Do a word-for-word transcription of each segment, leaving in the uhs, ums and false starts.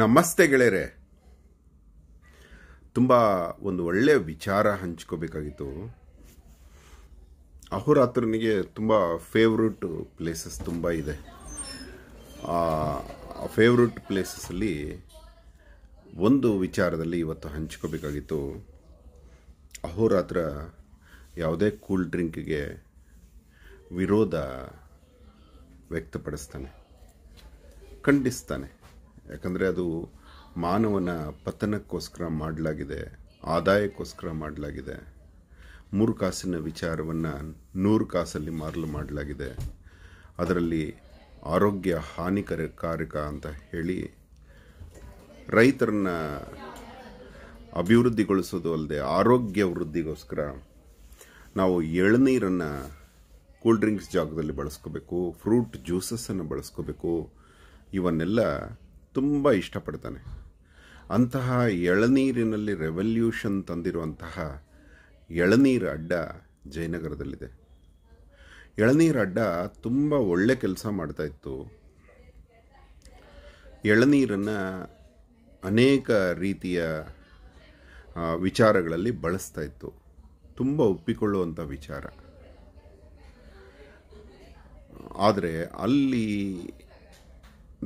ನಮಸ್ತೆ ಗೆಳೆಯರೇ, ತುಂಬ ಒಂದು ಒಳ್ಳೆಯ ವಿಚಾರ ಹಂಚ್ಕೋಬೇಕಾಗಿತ್ತು. ಅಹೋರಾತ್ರನಿಗೆ ತುಂಬ ಫೇವ್ರೆಟ್ ಪ್ಲೇಸಸ್ ತುಂಬ ಇದೆ. ಆ ಫೇವ್ರೆಟ್ ಪ್ಲೇಸಸ್ಸಲ್ಲಿ ಒಂದು ವಿಚಾರದಲ್ಲಿ ಇವತ್ತು ಹಂಚ್ಕೋಬೇಕಾಗಿತ್ತು. ಅಹೋರಾತ್ರ ಯಾವುದೇ ಕೂಲ್ ಡ್ರಿಂಕ್ಗೆ ವಿರೋಧ ವ್ಯಕ್ತಪಡಿಸ್ತಾನೆ, ಖಂಡಿಸ್ತಾನೆ. ಯಾಕಂದರೆ ಅದು ಮಾನವನ ಪತನಕ್ಕೋಸ್ಕರ ಮಾಡಲಾಗಿದೆ, ಆದಾಯಕ್ಕೋಸ್ಕರ ಮಾಡಲಾಗಿದೆ. ಮೂರು ಕಾಸಿನ ವಿಚಾರವನ್ನು ನೂರು ಕಾಸಲ್ಲಿ ಮಾರಲು ಮಾಡಲಾಗಿದೆ. ಅದರಲ್ಲಿ ಆರೋಗ್ಯ ಹಾನಿಕಾರಕ ಅಂತ ಹೇಳಿ ರೈತರನ್ನ ಅಭಿವೃದ್ಧಿಗೊಳಿಸೋದು ಅಲ್ಲದೆ ಆರೋಗ್ಯ ವೃದ್ಧಿಗೋಸ್ಕರ ನಾವು ಎಳನೀರನ್ನು ಕೂಲ್ ಡ್ರಿಂಕ್ಸ್ ಜಾಗದಲ್ಲಿ ಬಳಸ್ಕೋಬೇಕು, ಫ್ರೂಟ್ ಜ್ಯೂಸಸ್ಸನ್ನು ಬಳಸ್ಕೋಬೇಕು. ಇವನ್ನೆಲ್ಲ ತುಂಬ ಇಷ್ಟಪಡ್ತಾನೆ. ಅಂತಹ ಎಳನೀರಿನಲ್ಲಿ ರೆವಲ್ಯೂಷನ್ ತಂದಿರುವಂತಹ ಎಳನೀರು ಅಡ್ಡ ಜಯನಗರದಲ್ಲಿದೆ. ಎಳನೀರು ಅಡ್ಡ ತುಂಬ ಒಳ್ಳೆ ಕೆಲಸ ಮಾಡ್ತಾಯಿತ್ತು. ಎಳನೀರನ್ನು ಅನೇಕ ರೀತಿಯ ವಿಚಾರಗಳಲ್ಲಿ ಬಳಸ್ತಾಯಿತ್ತು. ತುಂಬ ಒಪ್ಪಿಕೊಳ್ಳುವಂಥ ವಿಚಾರ. ಆದರೆ ಅಲ್ಲಿ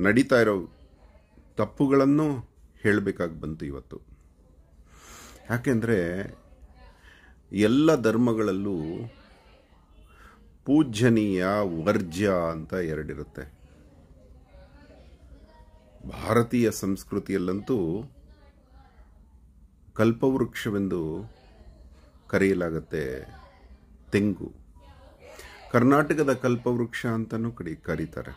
ನಡೀತಾ ಇರೋ ತಪ್ಪುಗಳನ್ನು ಹೇಳಬೇಕಾಗಿ ಬಂತು ಇವತ್ತು. ಯಾಕೆಂದರೆ ಎಲ್ಲ ಧರ್ಮಗಳಲ್ಲೂ ಪೂಜ್ಯನೀಯ, ವರ್ಜ್ಯ ಅಂತ ಎರಡಿರುತ್ತೆ. ಭಾರತೀಯ ಸಂಸ್ಕೃತಿಯಲ್ಲಂತೂ ಕಲ್ಪವೃಕ್ಷವೆಂದು ಕರೆಯಲಾಗುತ್ತೆ ತೆಂಗು. ಕರ್ನಾಟಕದ ಕಲ್ಪವೃಕ್ಷ ಅಂತಲೂ ಕಡಿ ಕರೀತಾರೆ.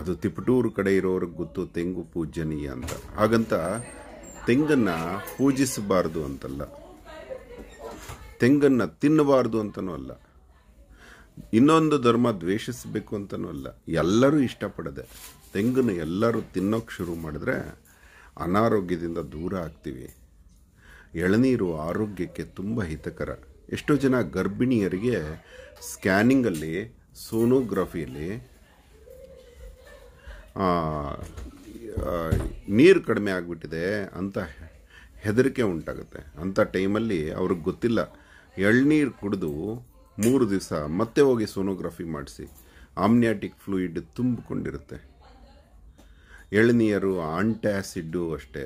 ಅದು ತಿಪಟೂರು ಕಡೆ ಇರೋರಿಗೆ ಗೊತ್ತು ತೆಂಗು ಪೂಜನೀಯ ಅಂತ. ಹಾಗಂತ ತೆಂಗನ್ನು ಪೂಜಿಸಬಾರ್ದು ಅಂತಲ್ಲ, ತೆಂಗನ್ನು ತಿನ್ನಬಾರ್ದು ಅಂತನೂ ಅಲ್ಲ, ಇನ್ನೊಂದು ಧರ್ಮ ದ್ವೇಷಿಸಬೇಕು ಅಂತನೂ ಅಲ್ಲ. ಎಲ್ಲರೂ ಇಷ್ಟಪಡದೆ ತೆಂಗನ್ನು ಎಲ್ಲರೂ ತಿನ್ನೋಕ್ಕೆ ಶುರು ಮಾಡಿದ್ರೆ ಅನಾರೋಗ್ಯದಿಂದ ದೂರ ಆಗ್ತೀವಿ. ಎಳನೀರು ಆರೋಗ್ಯಕ್ಕೆ ತುಂಬ ಹಿತಕರ. ಎಷ್ಟೋ ಜನ ಗರ್ಭಿಣಿಯರಿಗೆ ಸ್ಕ್ಯಾನಿಂಗಲ್ಲಿ, ಸೋನೋಗ್ರಫಿಯಲ್ಲಿ ನೀರು ಕಡಿಮೆ ಆಗಿಬಿಟ್ಟಿದೆ ಅಂತ ಹೆದರಿಕೆ ಉಂಟಾಗುತ್ತೆ. ಅಂಥ ಟೈಮಲ್ಲಿ ಅವ್ರಿಗೆ ಗೊತ್ತಿಲ್ಲ, ಎಳ್ನೀರು ಕುಡಿದು ಮೂರು ದಿವಸ ಮತ್ತೆ ಹೋಗಿ ಸೋನೋಗ್ರಫಿ ಮಾಡಿಸಿ, ಆಮ್ನಿಯಾಟಿಕ್ ಫ್ಲೂಯಿಡ್ ತುಂಬಿಕೊಂಡಿರುತ್ತೆ. ಎಳನೀರು ಆಂಟ್ಯಾಸಿಡ್ಡು ಅಷ್ಟೇ.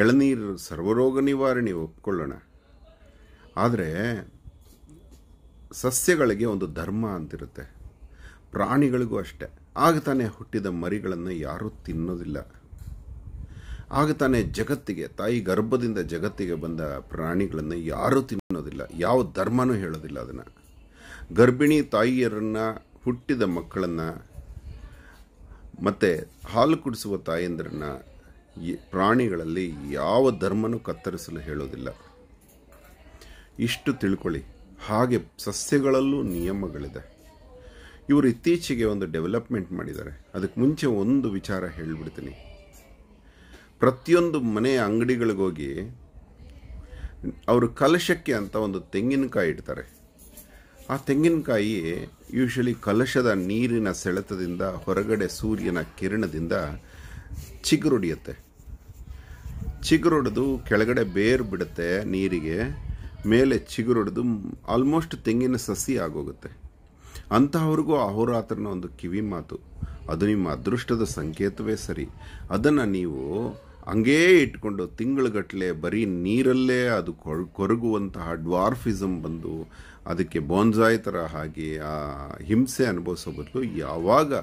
ಎಳನೀರು ಸರ್ವರೋಗ ನಿವಾರಣೆ ಒಪ್ಕೊಳ್ಳೋಣ, ಆದರೆ ಸಸ್ಯಗಳಿಗೆ ಒಂದು ಧರ್ಮ ಅಂತಿರುತ್ತೆ, ಪ್ರಾಣಿಗಳಿಗೂ ಅಷ್ಟೆ. ಆಗತಾನೆ ಹುಟ್ಟಿದ ಮರಿಗಳನ್ನು ಯಾರೂ ತಿನ್ನೋದಿಲ್ಲ. ಆಗತಾನೆ ಜಗತ್ತಿಗೆ, ತಾಯಿ ಗರ್ಭದಿಂದ ಜಗತ್ತಿಗೆ ಬಂದ ಪ್ರಾಣಿಗಳನ್ನು ಯಾರೂ ತಿನ್ನೋದಿಲ್ಲ, ಯಾವ ಧರ್ಮನೂ ಹೇಳೋದಿಲ್ಲ ಅದನ್ನು. ಗರ್ಭಿಣಿ ತಾಯಿಯರನ್ನು, ಹುಟ್ಟಿದ ಮಕ್ಕಳನ್ನು ಮತ್ತು ಹಾಲು ಕುಡಿಸುವ ತಾಯಂದಿರನ್ನು ಪ್ರಾಣಿಗಳಲ್ಲಿ ಯಾವ ಧರ್ಮನೂ ಕತ್ತರಿಸಲು ಹೇಳೋದಿಲ್ಲ. ಇಷ್ಟು ತಿಳ್ಕೊಳ್ಳಿ. ಹಾಗೆ ಸಸ್ಯಗಳಲ್ಲೂ ನಿಯಮಗಳಿದೆ. ಇವರು ಇತ್ತೀಚೆಗೆ ಒಂದು ಡೆವಲಪ್ಮೆಂಟ್ ಮಾಡಿದ್ದಾರೆ. ಅದಕ್ಕೆ ಮುಂಚೆ ಒಂದು ವಿಚಾರ ಹೇಳಿಬಿಡ್ತೀನಿ. ಪ್ರತಿಯೊಂದು ಮನೆಯ ಅಂಗಡಿಗಳಿಗೋಗಿ ಅವರು ಕಲಶಕ್ಕೆ ಅಂತ ಒಂದು ತೆಂಗಿನಕಾಯಿ ಇಡ್ತಾರೆ. ಆ ತೆಂಗಿನಕಾಯಿ ಯೂಶಲಿ ಕಲಶದ ನೀರಿನ ಸೆಳೆತದಿಂದ, ಹೊರಗಡೆ ಸೂರ್ಯನ ಕಿರಣದಿಂದ ಚಿಗುರೊಡೆಯುತ್ತೆ. ಚಿಗುರೊಡೆದು ಕೆಳಗಡೆ ಬೇರು ಬಿಡುತ್ತೆ ನೀರಿಗೆ, ಮೇಲೆ ಚಿಗುರೊಡೆದು ಆಲ್ಮೋಸ್ಟ್ ತೆಂಗಿನ ಸಸಿ ಆಗೋಗುತ್ತೆ. ಅಂಥವ್ರಿಗೂ ಅಹೋರಾತ್ರನ ಒಂದು ಕಿವಿ ಮಾತು, ಅದು ನಿಮ್ಮ ಅದೃಷ್ಟದ ಸಂಕೇತವೇ ಸರಿ. ಅದನ್ನು ನೀವು ಹಂಗೇ ಇಟ್ಕೊಂಡು ತಿಂಗಳುಗಟ್ಟಲೆ ಬರೀ ನೀರಲ್ಲೇ ಅದು ಕೊರಗುವಂತಹ ಡ್ವಾರ್ಫಿಸಮ್ ಬಂದು ಅದಕ್ಕೆ ಬೋನ್ಸಾಯ್ ಥರ ಆಗಿ ಆ ಹಿಂಸೆ ಅನುಭವಿಸೋ ಬದಲು, ಯಾವಾಗ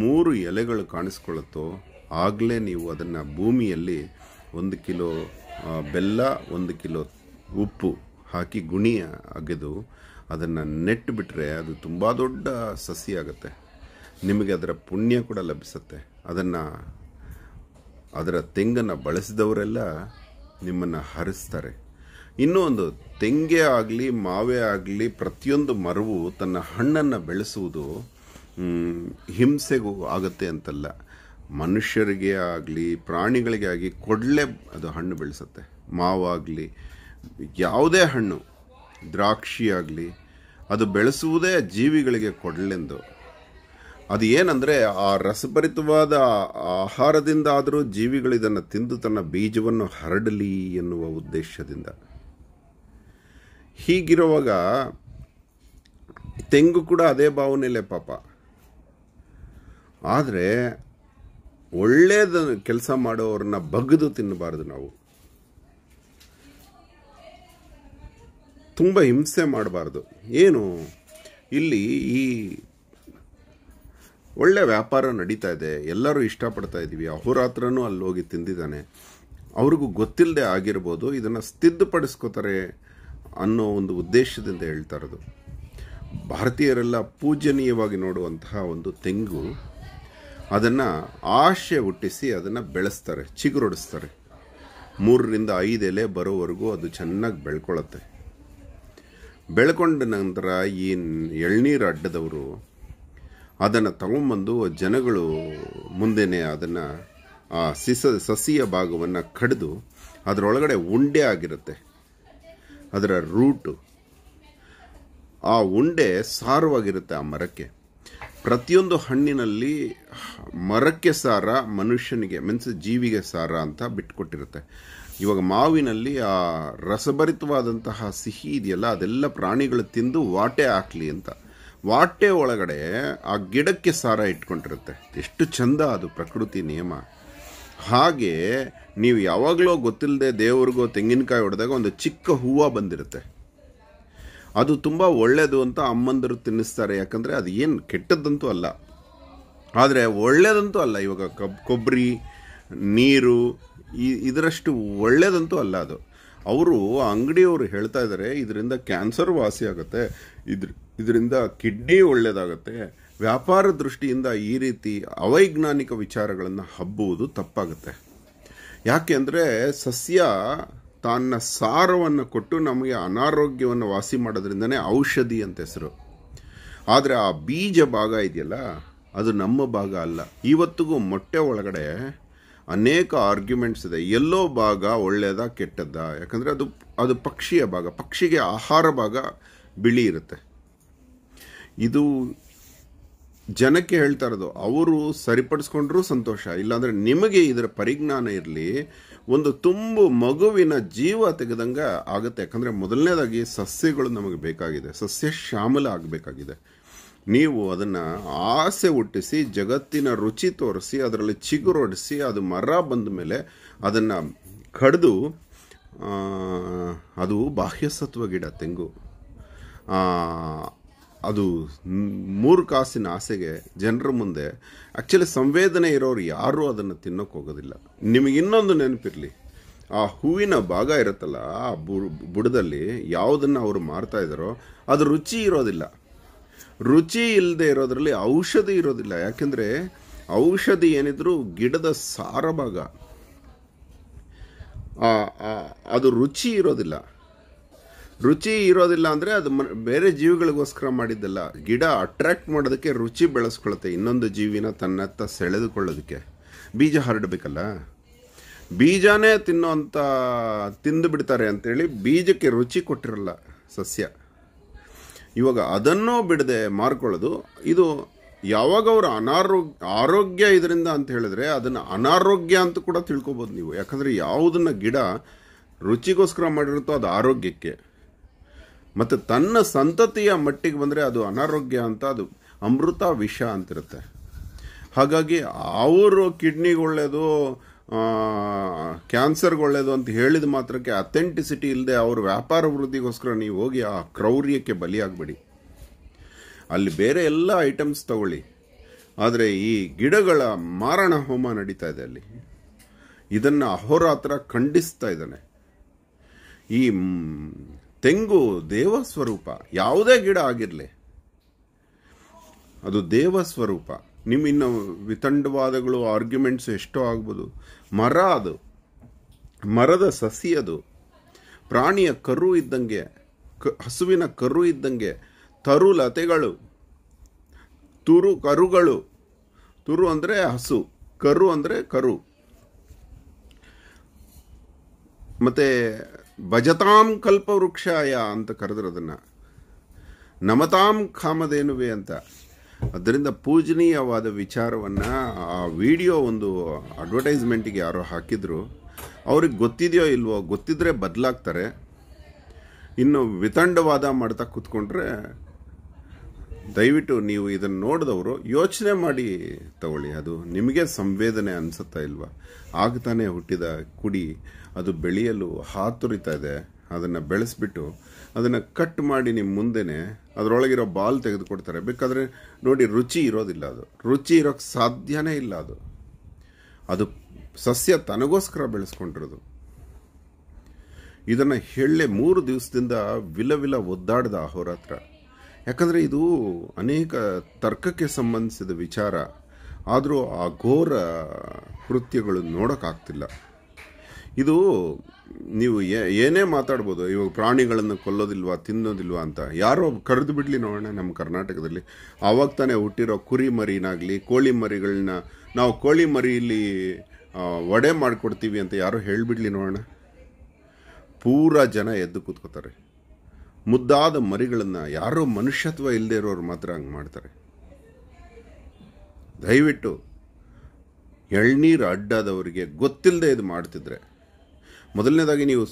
ಮೂರು ಎಲೆಗಳು ಕಾಣಿಸ್ಕೊಳ್ಳುತ್ತೋ ಆಗಲೇ ನೀವು ಅದನ್ನು ಭೂಮಿಯಲ್ಲಿ ಒಂದು ಕಿಲೋ ಬೆಲ್ಲ, ಒಂದು ಕಿಲೋ ಉಪ್ಪು ಹಾಕಿ ಗುಣಿಯ ಅಗೆದು ಅದನ್ನು ನೆಟ್ಟು ಬಿಟ್ಟರೆ ಅದು ತುಂಬ ದೊಡ್ಡ ಸಸಿ ಆಗುತ್ತೆ. ನಿಮಗೆ ಅದರ ಪುಣ್ಯ ಕೂಡ ಲಭಿಸುತ್ತೆ. ಅದನ್ನು, ಅದರ ತೆಂಗನ್ನು ಬಳಸಿದವರೆಲ್ಲ ನಿಮ್ಮನ್ನು ಹರಿಸ್ತಾರೆ. ಇನ್ನೂ ಒಂದು, ತೆಂಗೆ ಆಗಲಿ ಮಾವೇ ಆಗಲಿ ಪ್ರತಿಯೊಂದು ಮರವು ತನ್ನ ಹಣ್ಣನ್ನು ಬೆಳೆಸುವುದು ಹಿಂಸೆಗೂ ಆಗುತ್ತೆ ಅಂತಲ್ಲ, ಮನುಷ್ಯರಿಗೆ ಆಗಲಿ ಪ್ರಾಣಿಗಳಿಗೆ ಆಗಲಿ ಕೊಡಲೇ ಅದು ಹಣ್ಣು ಬೆಳೆಸುತ್ತೆ. ಮಾವಾಗಲಿ ಯಾವುದೇ ಹಣ್ಣು, ದ್ರಾಕ್ಷಿ ಆಗಲಿ, ಅದು ಬೆಳೆಸುವುದೇ ಜೀವಿಗಳಿಗೆ ಕೊಡಲೆಂದು. ಅದು ಏನಂದ್ರೆ ಆ ರಸಭರಿತವಾದ ಆಹಾರದಿಂದ ಆದರೂ ಜೀವಿಗಳು ಇದನ್ನು ತಿಂದು ತನ್ನ ಬೀಜವನ್ನು ಹರಡಲಿ ಎನ್ನುವ ಉದ್ದೇಶದಿಂದ. ಹೀಗಿರುವಾಗ ತೆಂಗು ಕೂಡ ಅದೇ ಭಾವನೆಯಲ್ಲೇ ಪಾಪ. ಆದರೆ ಒಳ್ಳೆಯದ ಕೆಲಸ ಮಾಡೋರನ್ನ ಬಗ್ಗದು ತಿನ್ನಬಾರದು. ನಾವು ತುಂಬ ಹಿಂಸೆ ಮಾಡಬಾರ್ದು. ಏನು ಇಲ್ಲಿ ಈ ಒಳ್ಳೆ ವ್ಯಾಪಾರ ನಡೀತಾ ಇದೆ, ಎಲ್ಲರೂ ಇಷ್ಟಪಡ್ತಾ ಇದ್ದೀವಿ. ಅಹೋರಾತ್ರನೂ ಅಲ್ಲಿ ಹೋಗಿ ತಿಂದಿದ್ದಾನೆ, ಅವ್ರಿಗೂ ಗೊತ್ತಿಲ್ಲದೆ ಆಗಿರ್ಬೋದು. ಇದನ್ನು ಸ್ಥಿರಪಡಿಸ್ಕೋತಾರೆ ಅನ್ನೋ ಒಂದು ಉದ್ದೇಶದಿಂದ ಹೇಳ್ತಾ ಇರೋದು. ಭಾರತೀಯರೆಲ್ಲ ಪೂಜನೀಯವಾಗಿ ನೋಡುವಂತಹ ಒಂದು ತೆಂಗು, ಅದನ್ನು ಆಶೆ ಹುಟ್ಟಿಸಿ ಅದನ್ನು ಬೆಳೆಸ್ತಾರೆ, ಚಿಗುರೊಡಿಸ್ತಾರೆ. ಮೂರರಿಂದ ಐದು ಎಲೆ ಬರೋವರೆಗೂ ಅದು ಚೆನ್ನಾಗಿ ಬೆಳ್ಕೊಳ್ಳುತ್ತೆ. ಬೆಳ್ಕೊಂಡ ನಂತರ ಈ ಎಳ್ನೀರು ಅಡ್ಡದವರು ಅದನ್ನು ತಗೊಂಬಂದು ಜನಗಳು ಮುಂದೆನೇ ಅದನ್ನು ಆ ಸಿಸ ಸಸಿಯ ಭಾಗವನ್ನು ಕಡಿದು ಅದರೊಳಗಡೆ ಉಂಡೆ ಆಗಿರುತ್ತೆ, ಅದರ ರೂಟು. ಆ ಉಂಡೆ ಸಾರವಾಗಿರುತ್ತೆ ಆ ಮರಕ್ಕೆ. ಪ್ರತಿಯೊಂದು ಹಣ್ಣಿನಲ್ಲಿ ಮರಕ್ಕೆ ಸಾರ, ಮನುಷ್ಯನಿಗೆ ಮೀನ್ಸ್ ಜೀವಿಗೆ ಸಾರ ಅಂತ ಬಿಟ್ಕೊಟ್ಟಿರುತ್ತೆ. ಇವಾಗ ಮಾವಿನಲ್ಲಿ ಆ ರಸಭರಿತವಾದಂತಹ ಸಿಹಿ ಇದೆಯಲ್ಲ, ಅದೆಲ್ಲ ಪ್ರಾಣಿಗಳು ತಿಂದು ವಾಟೆ ಹಾಕ್ಲಿ ಅಂತ ವಾಟೆ ಒಳಗಡೆ ಆ ಗಿಡಕ್ಕೆ ಸಾರ ಇಟ್ಕೊಂಡಿರುತ್ತೆ. ಎಷ್ಟು ಚಂದ ಅದು ಪ್ರಕೃತಿ ನಿಯಮ. ಹಾಗೆ ನೀವು ಯಾವಾಗಲೋ ಗೊತ್ತಿಲ್ಲದೆ ದೇವ್ರಿಗೋ ತೆಂಗಿನಕಾಯಿ ಹೊಡೆದಾಗ ಒಂದು ಚಿಕ್ಕ ಹೂವು ಬಂದಿರುತ್ತೆ, ಅದು ತುಂಬ ಒಳ್ಳೆಯದು ಅಂತ ಅಮ್ಮಂದರು ತಿನ್ನಿಸ್ತಾರೆ. ಯಾಕಂದರೆ ಅದು ಏನು ಕೆಟ್ಟದ್ದಂತೂ ಅಲ್ಲ, ಆದರೆ ಒಳ್ಳೆಯದಂತೂ ಅಲ್ಲ. ಇವಾಗ ಕಬ್ ಕೊಬ್ಬರಿ ನೀರು ಈ ಇದರಷ್ಟು ಒಳ್ಳೆಯದಂತೂ ಅಲ್ಲ ಅದು. ಅವರು ಅಂಗಡಿಯವರು ಹೇಳ್ತಾ ಇದ್ದಾರೆ, ಇದರಿಂದ ಕ್ಯಾನ್ಸರ್ ವಾಸಿ ಆಗುತ್ತೆ, ಇದ್ರ ಇದರಿಂದ ಕಿಡ್ನಿ ಒಳ್ಳೆಯದಾಗುತ್ತೆ. ವ್ಯಾಪಾರ ದೃಷ್ಟಿಯಿಂದ ಈ ರೀತಿ ಅವೈಜ್ಞಾನಿಕ ವಿಚಾರಗಳನ್ನು ಹಬ್ಬುವುದು ತಪ್ಪಾಗುತ್ತೆ. ಯಾಕೆ ಅಂದರೆ ಸಸ್ಯ ತನ್ನ ಸಾರವನ್ನು ಕೊಟ್ಟು ನಮಗೆ ಅನಾರೋಗ್ಯವನ್ನು ವಾಸಿ ಮಾಡೋದ್ರಿಂದನೇ ಔಷಧಿ ಅಂತ ಹೆಸರು. ಆದರೆ ಆ ಬೀಜ ಭಾಗ ಇದೆಯಲ್ಲ, ಅದು ನಮ್ಮ ಭಾಗ ಅಲ್ಲ. ಇವತ್ತಿಗೂ ಮೊಟ್ಟೆ ಒಳಗಡೆ ಅನೇಕ ಆರ್ಗ್ಯುಮೆಂಟ್ಸ್ ಇದೆ. ಎಲ್ಲೋ ಭಾಗ ಒಳ್ಳೆಯದ ಕೆಟ್ಟದ್ದ, ಯಾಕಂದರೆ ಅದು ಅದು ಪಕ್ಷಿಯ ಭಾಗ, ಪಕ್ಷಿಗೆ ಆಹಾರ ಭಾಗ ಬಿಳಿ ಇರುತ್ತೆ. ಇದು ಜನಕ್ಕೆ ಹೇಳ್ತಾ ಇರೋದು. ಅವರು ಸರಿಪಡಿಸ್ಕೊಂಡ್ರೂ ಸಂತೋಷ, ಇಲ್ಲಾಂದರೆ ನಿಮಗೆ ಇದರ ಪರಿಜ್ಞಾನ ಇರಲಿ. ಒಂದು ತುಂಬು ಮಗುವಿನ ಜೀವ ತೆಗೆದಂಗೆ ಆಗುತ್ತೆ. ಯಾಕಂದರೆ ಮೊದಲನೇದಾಗಿ ಸಸ್ಯಗಳು ನಮಗೆ ಬೇಕಾಗಿದೆ, ಸಸ್ಯ ಶ್ಯಾಮಲ ಆಗಬೇಕಾಗಿದೆ. ನೀವು ಅದನ್ನು ಆಸೆ ಹುಟ್ಟಿಸಿ ಜಗತ್ತಿನ ರುಚಿ ತೋರಿಸಿ ಅದರಲ್ಲಿ ಚಿಗುರೊಡಿಸಿ ಅದು ಮರ ಬಂದ ಮೇಲೆ ಅದನ್ನು ಕಡಿದು, ಅದು ಬಾಹ್ಯಸತ್ವ ಗಿಡ ತೆಂಗು. ಅದು ಮೂರು ಕಾಸಿನ ಆಸೆಗೆ ಜನರ ಮುಂದೆ ಆ್ಯಕ್ಚುಲಿ ಸಂವೇದನೆ ಇರೋರು ಯಾರೂ ಅದನ್ನು ತಿನ್ನೋಕೆ ಹೋಗೋದಿಲ್ಲ. ನಿಮಗೆ ಇನ್ನೊಂದು ನೆನಪಿರಲಿ, ಆ ಹೂವಿನ ಭಾಗ ಇರುತ್ತಲ್ಲ ಆ ಬುಡದಲ್ಲಿ, ಯಾವುದನ್ನು ಅವರು ಮಾರ್ತಾ ಇದ್ದಾರೋ ಅದು ರುಚಿ ಇರೋದಿಲ್ಲ. ರುಚಿ ಇಲ್ಲದೆ ಇರೋದ್ರಲ್ಲಿ ಔಷಧಿ ಇರೋದಿಲ್ಲ. ಯಾಕೆಂದರೆ ಔಷಧಿ ಏನಿದ್ರೂ ಗಿಡದ ಸಾರ ಭಾಗ, ಅದು ರುಚಿ ಇರೋದಿಲ್ಲ. ರುಚಿ ಇರೋದಿಲ್ಲ ಅಂದರೆ ಅದು ಬೇರೆ ಜೀವಿಗಳಿಗೋಸ್ಕರ ಮಾಡಿದ್ದಲ್ಲ. ಗಿಡ ಅಟ್ರ್ಯಾಕ್ಟ್ ಮಾಡೋದಕ್ಕೆ ರುಚಿ ಬೆಳೆಸ್ಕೊಳ್ಳುತ್ತೆ, ಇನ್ನೊಂದು ಜೀವಿನ ತನ್ನತ್ತ ಸೆಳೆದುಕೊಳ್ಳೋದಕ್ಕೆ. ಬೀಜ ಹರಡಬೇಕಲ್ಲ, ಬೀಜನೇ ತಿನ್ನೋ ಅಂತ ತಿಂದು ಬಿಡ್ತಾರೆ ಅಂತೇಳಿ ಬೀಜಕ್ಕೆ ರುಚಿ ಕೊಟ್ಟಿರಲ್ಲ ಸಸ್ಯ. ಇವಾಗ ಅದನ್ನೂ ಬಿಡದೆ ಮಾರ್ಕೊಳ್ಳೋದು, ಇದು ಯಾವಾಗ ಅವರು ಅನಾರೋಗ್ಯ ಆರೋಗ್ಯ ಇದರಿಂದ ಅಂತ ಹೇಳಿದ್ರೆ ಅದನ್ನು ಅನಾರೋಗ್ಯ ಅಂತ ಕೂಡ ತಿಳ್ಕೊಬೋದು ನೀವು. ಯಾಕಂದರೆ ಯಾವುದನ್ನು ಗಿಡ ರುಚಿಗೋಸ್ಕರ ಮಾಡಿರುತ್ತೋ ಅದು ಆರೋಗ್ಯಕ್ಕೆ, ಮತ್ತು ತನ್ನ ಸಂತತಿಯ ಮಟ್ಟಿಗೆ ಬಂದರೆ ಅದು ಅನಾರೋಗ್ಯ ಅಂತ, ಅದು ಅಮೃತ ವಿಷ ಅಂತಿರುತ್ತೆ. ಹಾಗಾಗಿ ಅವರು ಕಿಡ್ನಿಗೆ ಒಳ್ಳೆಯದು ಕ್ಯಾನ್ಸರ್ಗೆ ಒಳ್ಳೆಯದು ಅಂತ ಹೇಳಿದ ಮಾತ್ರಕ್ಕೆ ಅಥೆಂಟಿಸಿಟಿ ಇಲ್ಲದೆ ಅವ್ರ ವ್ಯಾಪಾರ ವೃದ್ಧಿಗೋಸ್ಕರ ನೀವು ಹೋಗಿ ಆ ಕ್ರೌರ್ಯಕ್ಕೆ ಬಲಿಯಾಗಬೇಡಿ. ಅಲ್ಲಿ ಬೇರೆ ಎಲ್ಲ ಐಟಮ್ಸ್ ತಗೊಳ್ಳಿ, ಆದರೆ ಈ ಗಿಡಗಳ ಮಾರಣ ಹೋಮ ನಡೀತಾ ಇದೆ ಅಲ್ಲಿ. ಇದನ್ನು ಅಹೋರಾತ್ರ ಖಂಡಿಸ್ತಾ ಇದ್ದಾನೆ. ಈ ತೆಂಗು ದೇವ ಸ್ವರೂಪ, ಯಾವುದೇ ಗಿಡ ಆಗಿರಲಿ ಅದು ದೇವ ಸ್ವರೂಪ. ನಿಮ್ಮ ಇನ್ನು ವಿತಂಡವಾದಗಳು ಆರ್ಗ್ಯುಮೆಂಟ್ಸ್ ಎಷ್ಟೋ ಆಗ್ಬೋದು. ಮರ ಅದು, ಮರದ ಸಸಿ ಅದು, ಪ್ರಾಣಿಯ ಕರು ಇದ್ದಂಗೆ, ಕ ಹಸುವಿನ ಕರು ಇದ್ದಂಗೆ. ತರು ಲತೆಗಳು, ತುರು ಕರುಗಳು. ತುರು ಅಂದರೆ ಹಸು, ಕರು ಅಂದರೆ ಕರು. ಮತ್ತು ಭಜತಾಂ ಕಲ್ಪವೃಕ್ಷಾಯ ಅಂತ ಕರೆದ್ರದನ್ನು, ನಮತಾಂ ಕಾಮಧೇನುವೆ ಅಂತ. ಅದರಿಂದ ಪೂಜನೀಯವಾದ ವಿಚಾರವನ್ನು ಆ ವಿಡಿಯೋ ಒಂದು ಅಡ್ವರ್ಟೈಸ್ಮೆಂಟಿಗೆ ಯಾರೋ ಹಾಕಿದ್ರು. ಅವ್ರಿಗೆ ಗೊತ್ತಿದೆಯೋ ಇಲ್ವೋ, ಗೊತ್ತಿದ್ರೆ ಬದಲಾಗ್ತಾರೆ. ಇನ್ನು ವಿತಂಡವಾದ ಮಾಡ್ತಾ ಕೂತ್ಕೊಂಡ್ರೆ ದಯವಿಟ್ಟು ನೀವು ಇದನ್ನು ನೋಡಿದವರು ಯೋಚನೆ ಮಾಡಿ ತಗೊಳ್ಳಿ. ಅದು ನಿಮಗೆ ಸಂವೇದನೆ ಅನಿಸುತ್ತಾ ಇಲ್ವಾ? ಆಗ್ತಾನೆ ಹುಟ್ಟಿದ ಕುಡಿ ಅದು ಬೆಳೆಯಲು ಹಾತುರಿತಾ ಇದೆ. ಅದನ್ನು ಬೆಳೆಸ್ಬಿಟ್ಟು ಅದನ್ನು ಕಟ್ ಮಾಡಿ ನಿಮ್ಮ ಮುಂದೆನೇ ಅದರೊಳಗಿರೋ ಬಾಲ್ ತೆಗೆದುಕೊಡ್ತಾರೆ. ಬೇಕಾದರೆ ನೋಡಿ, ರುಚಿ ಇರೋದಿಲ್ಲ, ಅದು ರುಚಿ ಇರೋಕ್ಕೆ ಸಾಧ್ಯನೇ ಇಲ್ಲ. ಅದು ಅದು ಸಸ್ಯ ತನಗೋಸ್ಕರ ಬೆಳೆಸ್ಕೊಂಡಿರೋದು. ಇದನ್ನು ಹೇಳಲೇ ಮೂರು ದಿವಸದಿಂದ ವಿಲವಿಲ ಒದ್ದಾಡ್ದ ಅಹೋರಾತ್ರ. ಯಾಕಂದರೆ ಇದು ಅನೇಕ ತರ್ಕಕ್ಕೆ ಸಂಬಂಧಿಸಿದ ವಿಚಾರ. ಆದರೂ ಆ ಘೋರ ಕೃತ್ಯಗಳು ನೋಡೋಕ್ಕಾಗ್ತಿಲ್ಲ. ಇದು ನೀವು ಏನೇ ಮಾತಾಡ್ಬೋದು, ಇವಾಗ ಪ್ರಾಣಿಗಳನ್ನು ಕೊಲ್ಲೋದಿಲ್ವಾ, ತಿನ್ನೋದಿಲ್ವಾ ಅಂತ. ಯಾರೋ ಕರೆದು ಬಿಡಲಿ ನೋಡೋಣ. ನಮ್ಮ ಕರ್ನಾಟಕದಲ್ಲಿ ಆವಾಗ ತಾನೇ ಹುಟ್ಟಿರೋ ಕುರಿ ಮರಿನಾಗಲಿ ಕೋಳಿ ಮರಿಗಳನ್ನ ನಾವು ಕೋಳಿ ಮರಿಯಲ್ಲಿ ವಡೆ ಮಾಡಿಕೊಡ್ತೀವಿ ಅಂತ ಯಾರೋ ಹೇಳಿಬಿಡ್ಲಿ ನೋಡೋಣ. ಪೂರಾ ಜನ ಎದ್ದು ಕೂತ್ಕೋತಾರೆ. ಮುದ್ದಾದ ಮರಿಗಳನ್ನು ಯಾರೋ ಮನುಷ್ಯತ್ವ ಇಲ್ಲದೆ ಇರೋರು ಮಾತ್ರ ಹಂಗೆ ಮಾಡ್ತಾರೆ. ದಯವಿಟ್ಟು ಎಳ್ನೀರು ಅಡ್ಡಾದವರಿಗೆ ಗೊತ್ತಿಲ್ಲದೆ ಇದು ಮಾಡ್ತಿದ್ರೆ, ಮೊದಲನೇದಾಗಿ ನೀವು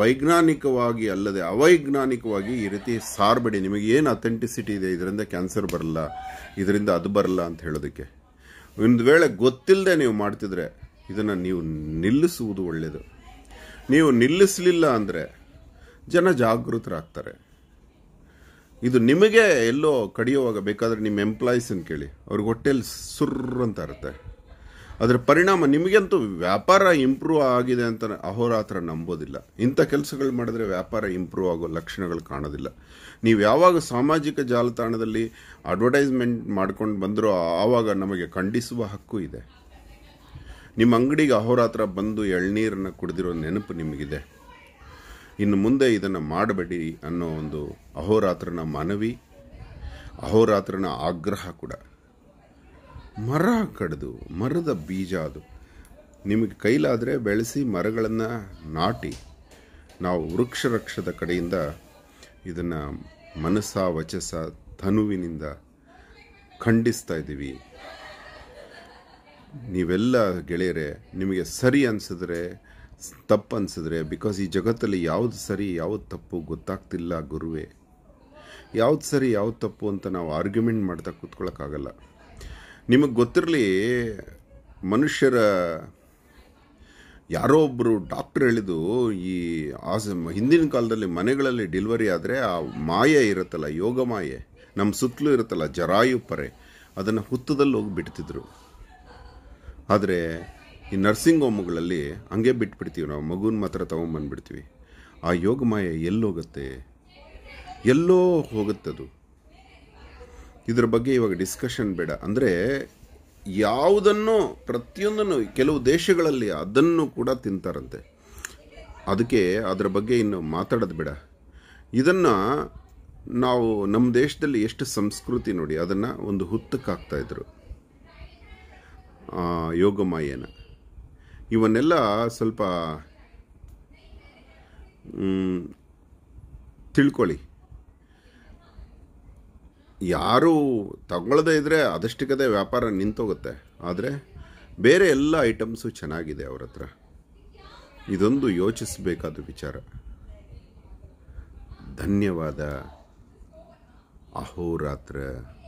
ವೈಜ್ಞಾನಿಕವಾಗಿ ಅಲ್ಲದೆ ಅವೈಜ್ಞಾನಿಕವಾಗಿ ಈ ರೀತಿ ಸಾರಬೇಡಿ. ನಿಮಗೆ ಏನು ಅಥೆಂಟಿಸಿಟಿ ಇದೆ? ಇದರಿಂದ ಕ್ಯಾನ್ಸರ್ ಬರಲ್ಲ, ಇದರಿಂದ ಅದು ಬರಲ್ಲ ಅಂತ ಹೇಳೋದಕ್ಕೆ ಒಂದು ವೇಳೆ ಗೊತ್ತಿಲ್ಲದೆ ನೀವು ಮಾಡ್ತಿದ್ರೆ ಇದನ್ನು ನೀವು ನಿಲ್ಲಿಸುವುದು ಒಳ್ಳೆಯದು. ನೀವು ನಿಲ್ಲಿಸಲಿಲ್ಲ ಅಂದರೆ ಜನ ಜಾಗೃತರಾಗ್ತಾರೆ. ಇದು ನಿಮಗೆ ಎಲ್ಲೋ ಕಡಿಯೋವಾಗ ಬೇಕಾದರೆ ನಿಮ್ಮ ಎಂಪ್ಲಾಯೀಸನ್ನು ಕೇಳಿ, ಅವ್ರಿಗೆ ಹೊಟ್ಟೆಯಲ್ಲಿ ಸುರ್ರ್ ಅಂತ ಇರುತ್ತೆ. ಅದರ ಪರಿಣಾಮ ನಿಮಗಂತೂ ವ್ಯಾಪಾರ ಇಂಪ್ರೂವ್ ಆಗಿದೆ ಅಂತ ಅಹೋರಾತ್ರ ನಂಬೋದಿಲ್ಲ. ಇಂಥ ಕೆಲಸಗಳು ಮಾಡಿದ್ರೆ ವ್ಯಾಪಾರ ಇಂಪ್ರೂವ್ ಆಗೋ ಲಕ್ಷಣಗಳು ಕಾಣೋದಿಲ್ಲ. ನೀವು ಯಾವಾಗ ಸಾಮಾಜಿಕ ಜಾಲತಾಣದಲ್ಲಿ ಅಡ್ವರ್ಟೈಸ್ಮೆಂಟ್ ಮಾಡ್ಕೊಂಡು ಬಂದರೂ ಆವಾಗ ನಮಗೆ ಖಂಡಿಸುವ ಹಕ್ಕು ಇದೆ. ನಿಮ್ಮ ಅಂಗಡಿಗೆ ಅಹೋರಾತ್ರ ಬಂದು ಎಳ್ನೀರನ್ನು ಕುಡಿದಿರೋ ನೆನಪು ನಿಮಗಿದೆ. ಇನ್ನು ಮುಂದೆ ಇದನ್ನು ಮಾಡಬೇಡಿ ಅನ್ನೋ ಒಂದು ಅಹೋರಾತ್ರನ ಮನವಿ, ಅಹೋರಾತ್ರನ ಆಗ್ರಹ ಕೂಡ. ಮರ ಕಡಿದು ಮರದ ಬೀಜ ಅದು. ನಿಮಗೆ ಕೈಲಾದರೆ ಬೆಳೆಸಿ, ಮರಗಳನ್ನು ನಾಟಿ. ನಾವು ವೃಕ್ಷರಕ್ಷದ ಕಡೆಯಿಂದ ಇದನ್ನು ಮನಸ ವಚಸ ಧನುವಿನಿಂದ ಖಂಡಿಸ್ತಾ ಇದ್ದೀವಿ. ನೀವೆಲ್ಲ ಗೆಳೆಯರೆ, ನಿಮಗೆ ಸರಿ ಅನಿಸಿದ್ರೆ, ತಪ್ಪು ಅನಿಸಿದ್ರೆ, ಬಿಕಾಸ್ ಈ ಜಗತ್ತಲ್ಲಿ ಯಾವುದು ಸರಿ ಯಾವುದು ತಪ್ಪು ಗೊತ್ತಾಗ್ತಿಲ್ಲ ಗುರುವೇ. ಯಾವುದು ಸರಿ ಯಾವುದು ತಪ್ಪು ಅಂತ ನಾವು ಆರ್ಗ್ಯುಮೆಂಟ್ ಮಾಡ್ತಾ ಕೂತ್ಕೊಳ್ಳೋಕ್ಕಾಗಲ್ಲ. ನಿಮಗೆ ಗೊತ್ತಿರಲಿ, ಮನುಷ್ಯರ ಯಾರೋ ಒಬ್ಬರು ಡಾಕ್ಟ್ರ್ ಹೇಳಿದ್ದು, ಈ ಆಸ್ ಹಿಂದಿನ ಕಾಲದಲ್ಲಿ ಮನೆಗಳಲ್ಲಿ ಡೆಲಿವರಿ ಆದರೆ ಆ ಮಾಯೆ ಇರುತ್ತಲ್ಲ, ಯೋಗ ಮಾಯೆ ನಮ್ಮ ಸುತ್ತಲೂ ಇರುತ್ತಲ್ಲ, ಜರಾಯು ಪರೆ, ಅದನ್ನು ಹುತ್ತದಲ್ಲಿ ಹೋಗಿ ಬಿಡ್ತಿದ್ರು. ಆದರೆ ಈ ನರ್ಸಿಂಗ್ ಹೋಮ್ಗಳಲ್ಲಿ ಹಂಗೆ ಬಿಟ್ಬಿಡ್ತೀವಿ ನಾವು, ಮಗುನ ಮಾತ್ರ ತೊಗೊಂಬಂದ್ಬಿಡ್ತೀವಿ. ಆ ಯೋಗಮಾಯ ಎಲ್ಲೋಗುತ್ತೆ? ಎಲ್ಲೋ ಹೋಗುತ್ತದು. ಇದರ ಬಗ್ಗೆ ಇವಾಗ ಡಿಸ್ಕಷನ್ ಬೇಡ. ಅಂದರೆ ಯಾವುದನ್ನು, ಪ್ರತಿಯೊಂದನ್ನು ಕೆಲವು ದೇಶಗಳಲ್ಲಿ ಅದನ್ನು ಕೂಡ ತಿಂತಾರಂತೆ. ಅದಕ್ಕೆ ಅದರ ಬಗ್ಗೆ ಇನ್ನು ಮಾತಾಡೋದು ಬೇಡ. ಇದನ್ನು ನಾವು ನಮ್ಮ ದೇಶದಲ್ಲಿ ಎಷ್ಟು ಸಂಸ್ಕೃತಿ ನೋಡಿ, ಅದನ್ನು ಒಂದು ಹುತ್ತಕ್ಕೆ ಹಾಕ್ತಾಯಿದ್ರು ಯೋಗಮಾಯನ. ಇವನ್ನೆಲ್ಲ ಸ್ವಲ್ಪ ತಿಳ್ಕೊಳ್ಳಿ. ಯಾರು ತಗೊಳ್ಳದೇ ಇದ್ದರೆ ಅದಷ್ಟಕ್ಕದೇ ವ್ಯಾಪಾರ ನಿಂತೋಗುತ್ತೆ. ಆದರೆ ಬೇರೆ ಎಲ್ಲ ಐಟಮ್ಸು ಚೆನ್ನಾಗಿದೆ ಅವ್ರ ಹತ್ರ. ಇದೊಂದು ಯೋಚಿಸಬೇಕಾದ ವಿಚಾರ. ಧನ್ಯವಾದ. ಅಹೋರಾತ್ರ.